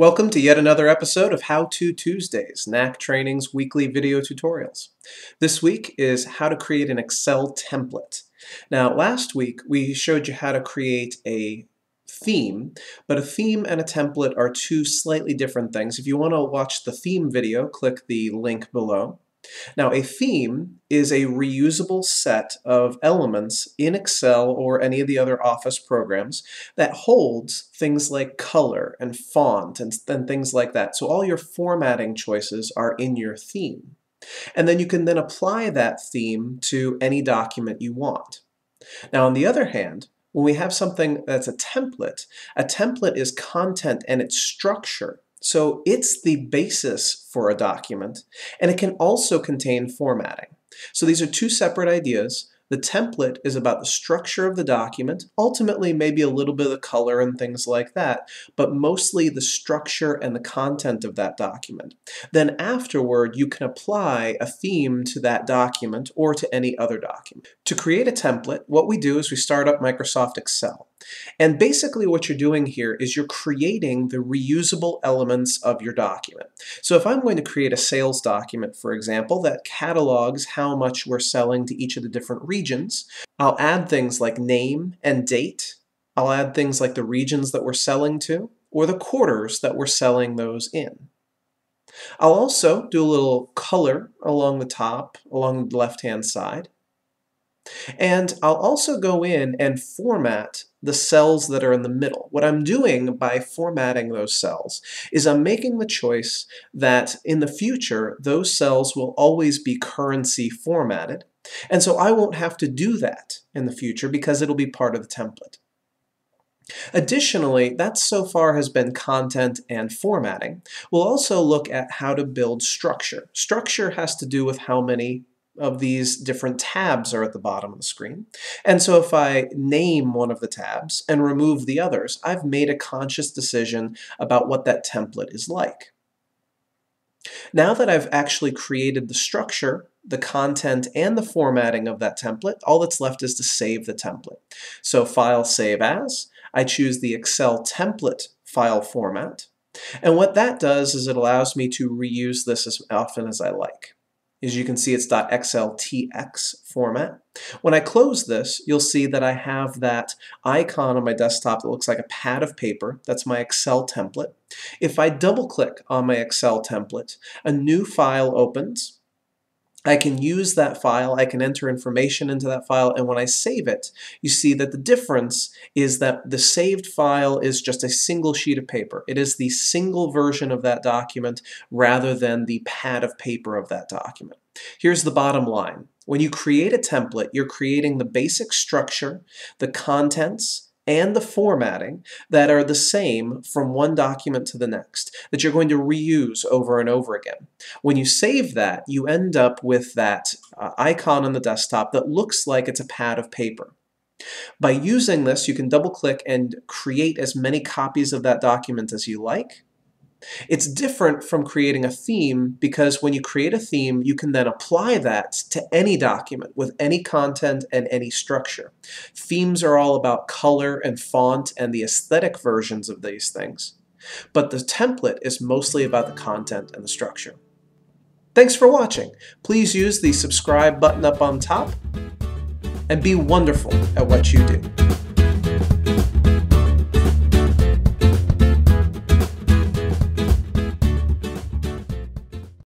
Welcome to yet another episode of How To Tuesdays, NAC Training's weekly video tutorials. This week is how to create an Excel template. Now, last week we showed you how to create a theme, but a theme and a template are two slightly different things. If you want to watch the theme video, click the link below. Now, a theme is a reusable set of elements in Excel or any of the other Office programs that holds things like color and font and things like that. So all your formatting choices are in your theme. And then you can then apply that theme to any document you want. Now, on the other hand, when we have something that's a template is content and its structure. So it's the basis for a document, and it can also contain formatting. So these are two separate ideas. The template is about the structure of the document, ultimately maybe a little bit of color and things like that, but mostly the structure and the content of that document. Then afterward, you can apply a theme to that document or to any other document. To create a template, what we do is we start up Microsoft Excel. And basically what you're doing here is you're creating the reusable elements of your document. So if I'm going to create a sales document, for example, that catalogs how much we're selling to each of the different regions, I'll add things like name and date. I'll add things like the regions that we're selling to or the quarters that we're selling those in. I'll also do a little color along the top, along the left-hand side. And I'll also go in and format the cells that are in the middle. What I'm doing by formatting those cells is I'm making the choice that in the future, those cells will always be currency formatted. And so I won't have to do that in the future because it'll be part of the template. Additionally, that so far has been content and formatting. We'll also look at how to build structure. Structure has to do with how many of these different tabs are at the bottom of the screen. And so if I name one of the tabs and remove the others, I've made a conscious decision about what that template is like. Now that I've actually created the structure, the content, and the formatting of that template, all that's left is to save the template. So File, Save As. I choose the Excel template file format. And what that does is it allows me to reuse this as often as I like. As you can see, it's .xltx format. When I close this, you'll see that I have that icon on my desktop that looks like a pad of paper. That's my Excel template. If I double-click on my Excel template, a new file opens. I can use that file. I can enter information into that file, and when I save it, you see that the difference is that the saved file is just a single sheet of paper. It is the single version of that document rather than the pad of paper of that document. Here's the bottom line. When you create a template, you're creating the basic structure, the contents, and the formatting that are the same from one document to the next, that you're going to reuse over and over again. When you save that, you end up with that icon on the desktop that looks like it's a pad of paper. By using this, you can double-click and create as many copies of that document as you like. It's different from creating a theme because when you create a theme, you can then apply that to any document with any content and any structure. Themes are all about color and font and the aesthetic versions of these things, but the template is mostly about the content and the structure. Thanks for watching. Please use the subscribe button up on top and be wonderful at what you do.